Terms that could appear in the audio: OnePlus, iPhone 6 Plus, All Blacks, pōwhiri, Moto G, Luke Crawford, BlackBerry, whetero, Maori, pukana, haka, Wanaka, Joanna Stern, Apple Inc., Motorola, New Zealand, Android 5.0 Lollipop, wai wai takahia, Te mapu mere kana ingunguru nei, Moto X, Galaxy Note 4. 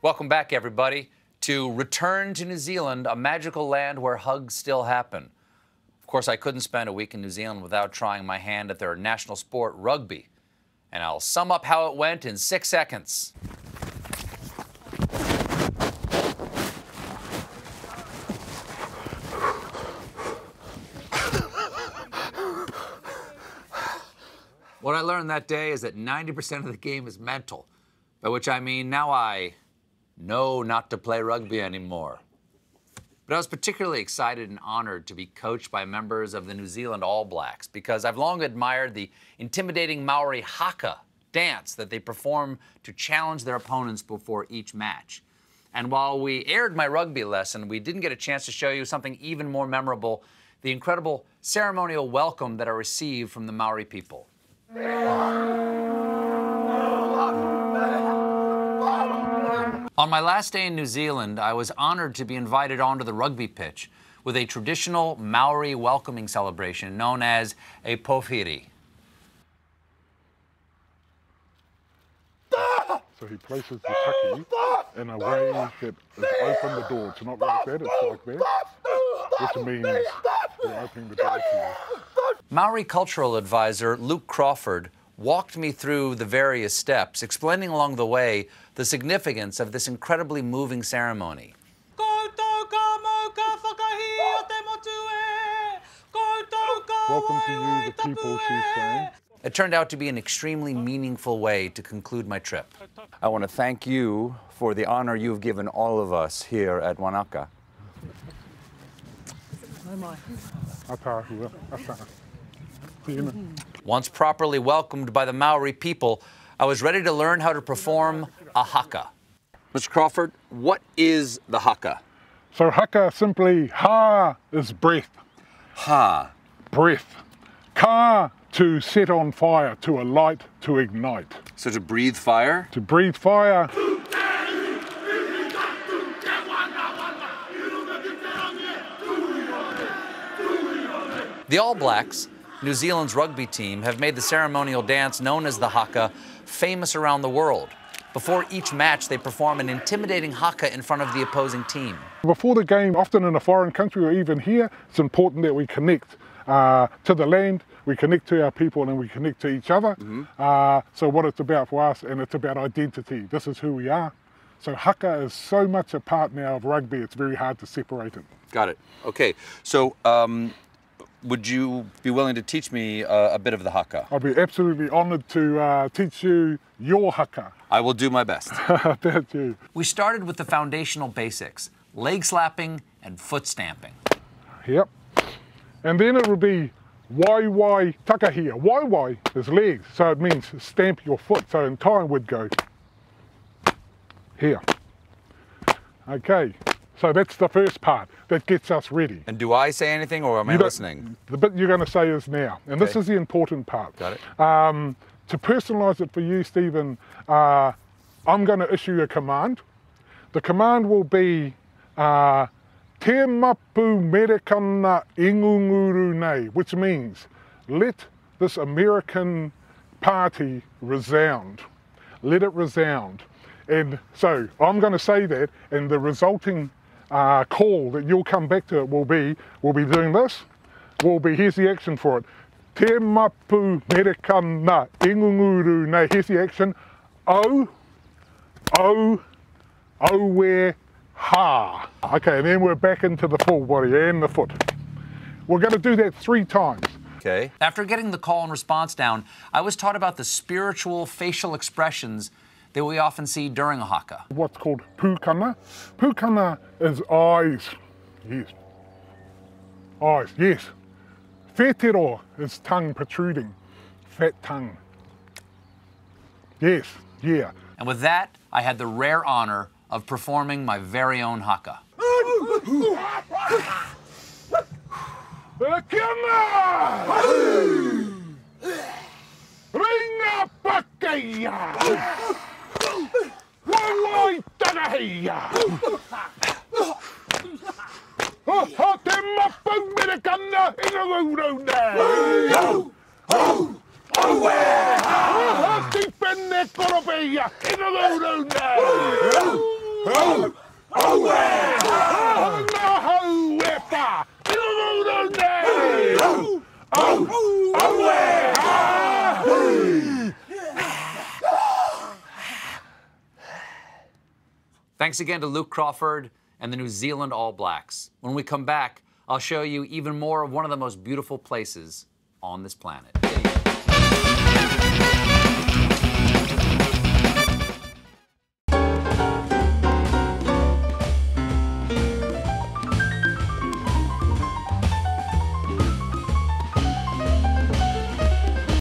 Welcome back, everybody, to Return to New Zealand, a magical land where hugs still happen. Of course, I couldn't spend a week in New Zealand without trying my hand at their national sport, rugby. And I'll sum up how it went in 6 seconds. What I learned that day is that 90% of the game is mental, by which I mean now I know not to play rugby anymore. But I was particularly excited and honored to be coached by members of the New Zealand All Blacks because I've long admired the intimidating Maori haka dance that they perform to challenge their opponents before each match. And while we aired my rugby lesson, we didn't get a chance to show you something even more memorable, the incredible ceremonial welcome that I received from the Maori people. On my last day in New Zealand, I was honored to be invited onto the rugby pitch with a traditional Maori welcoming celebration known as a pōwhiri. So he places the taki in a way that is open the door. It's not like that, it's like that, which means you're opening the door to you. Maori cultural advisor Luke Crawford walked me through the various steps, explaining along the way the significance of this incredibly moving ceremony. Welcome to you, the people, she's saying. It turned out to be an extremely meaningful way to conclude my trip. I want to thank you for the honor you've given all of us here at Wanaka. Once properly welcomed by the Maori people, I was ready to learn how to perform a haka. Mr. Crawford, what is the haka? So haka simply, ha is breath. Ha. Breath. Ka, to set on fire, to alight, to ignite. So to breathe fire? To breathe fire. The All Blacks, New Zealand's rugby team, have made the ceremonial dance known as the haka famous around the world. Before each match, they perform an intimidating haka in front of the opposing team. Before the game, often in a foreign country or even here, it's important that we connect to the land, we connect to our people, and we connect to each other. So what it's about for us, and it's about identity. This is who we are. So haka is so much a part now of rugby, it's very hard to separate it. Got it. Okay. So, would you be willing to teach me a bit of the haka? I'll be absolutely honored to teach you your haka. I will do my best. Thank you. We started with the foundational basics, leg slapping and foot stamping. Yep. And then it would be wai wai takahia. Wai wai is legs, so it means stamp your foot. So in time would go here. Okay. So that's the first part that gets us ready. And do I say anything or am I listening? The bit you're going to say is now. And this is the important part. Got it. To personalise it for you, Stephen, I'm going to issue a command. The command will be Te mapu mere kana ingunguru nei, which means let this American party resound. Let it resound. And so I'm going to say that, and the resulting call that you'll come back to it will be, we'll be doing this, we'll be, here's the action for it. Te mapu mere kana ingunguru nei, here's the action. O, O, O where ha. Okay, and then we're back into the full body and the foot. We're going to do that 3 times. Okay. After getting the call and response down, I was taught about the spiritual facial expressions that we often see during a haka. What's called pukana. Pukana is eyes. Yes. Eyes, yes. Whetero is tongue protruding. Fat tongue. Yes, yeah. And with that, I had the rare honor of performing my very own haka. Ho! Ho! Ho! Ho! Epa! Ingunguru nei! Ho! Ho! Ho! Ha! Hui! Thanks again to Luke Crawford and the New Zealand All Blacks. When we come back, I'll show you even more of one of the most beautiful places on this planet.